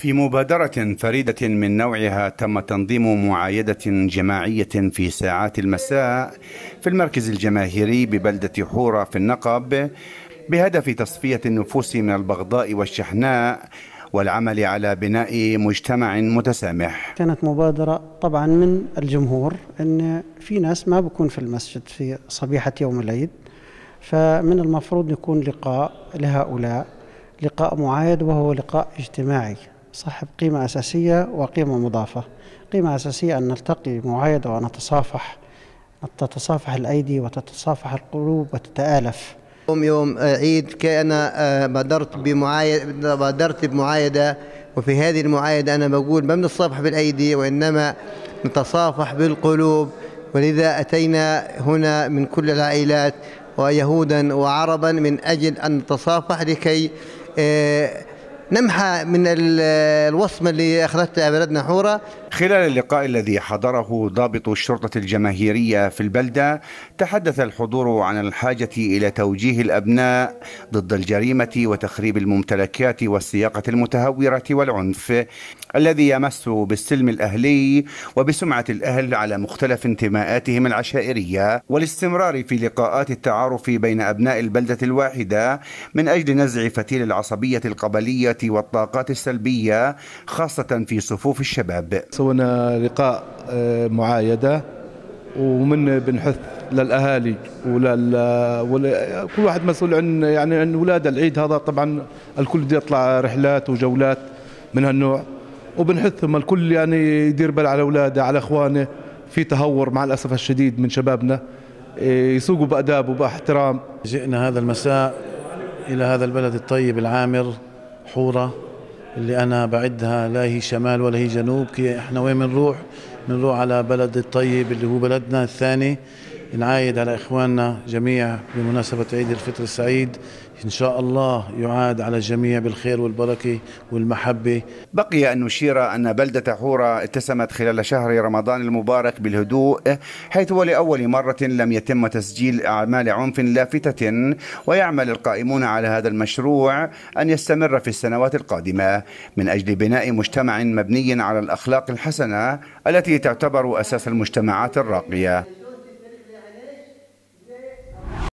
في مبادرة فريدة من نوعها تم تنظيم معايدة جماعية في ساعات المساء في المركز الجماهيري ببلدة حورة في النقب بهدف تصفية النفوس من البغضاء والشحناء والعمل على بناء مجتمع متسامح. كانت مبادرة طبعا من الجمهور، أن في ناس ما بكون في المسجد في صبيحة يوم العيد، فمن المفروض يكون لقاء لهؤلاء، لقاء معايد وهو لقاء اجتماعي صاحب قيمة أساسية وقيمة مضافة. قيمة أساسية أن نلتقي معايد ونتصافح، تتصافح الأيدي وتتصافح القلوب وتتآلف. يوم عيد كان بادرت بمعايدة، وفي هذه المعايدة أنا بقول ما بنتصافح بالأيدي وإنما نتصافح بالقلوب، ولذا أتينا هنا من كل العائلات ويهودا وعربا من أجل أن نتصافح لكي نمحى من الوصمة اللي أخذتها بلدنا حورة. خلال اللقاء الذي حضره ضابط الشرطة الجماهيرية في البلدة، تحدث الحضور عن الحاجة إلى توجيه الأبناء ضد الجريمة وتخريب الممتلكات والسياقة المتهورة والعنف الذي يمس بالسلم الأهلي وبسمعة الأهل على مختلف انتماءاتهم العشائرية، والاستمرار في لقاءات التعارف بين أبناء البلدة الواحدة من أجل نزع فتيل العصبية القبلية والطاقات السلبية خاصة في صفوف الشباب. سوينا لقاء معايدة ومن بنحث للأهالي وكل واحد مسؤول عن عن ولاد العيد هذا. طبعا الكل بده يطلع رحلات وجولات من هالنوع، وبنحثهم الكل يدير بال على اولاده على اخوانه. في تهور مع الاسف الشديد من شبابنا، يسوقوا باداب وباحترام. جئنا هذا المساء الى هذا البلد الطيب العامر حورة، اللي أنا بعدها لا هي شمال ولا هي جنوب، كي إحنا وين بنروح؟ بنروح على بلد الطيب اللي هو بلدنا الثاني. نعايد على إخواننا جميع بمناسبة عيد الفطر السعيد، إن شاء الله يعاد على الجميع بالخير والبركة والمحبة. بقي أن نشير أن بلدة حورة اتسمت خلال شهر رمضان المبارك بالهدوء، حيث ولأول مرة لم يتم تسجيل أعمال عنف لافتة، ويعمل القائمون على هذا المشروع أن يستمر في السنوات القادمة من أجل بناء مجتمع مبني على الأخلاق الحسنة التي تعتبر أساس المجتمعات الراقية.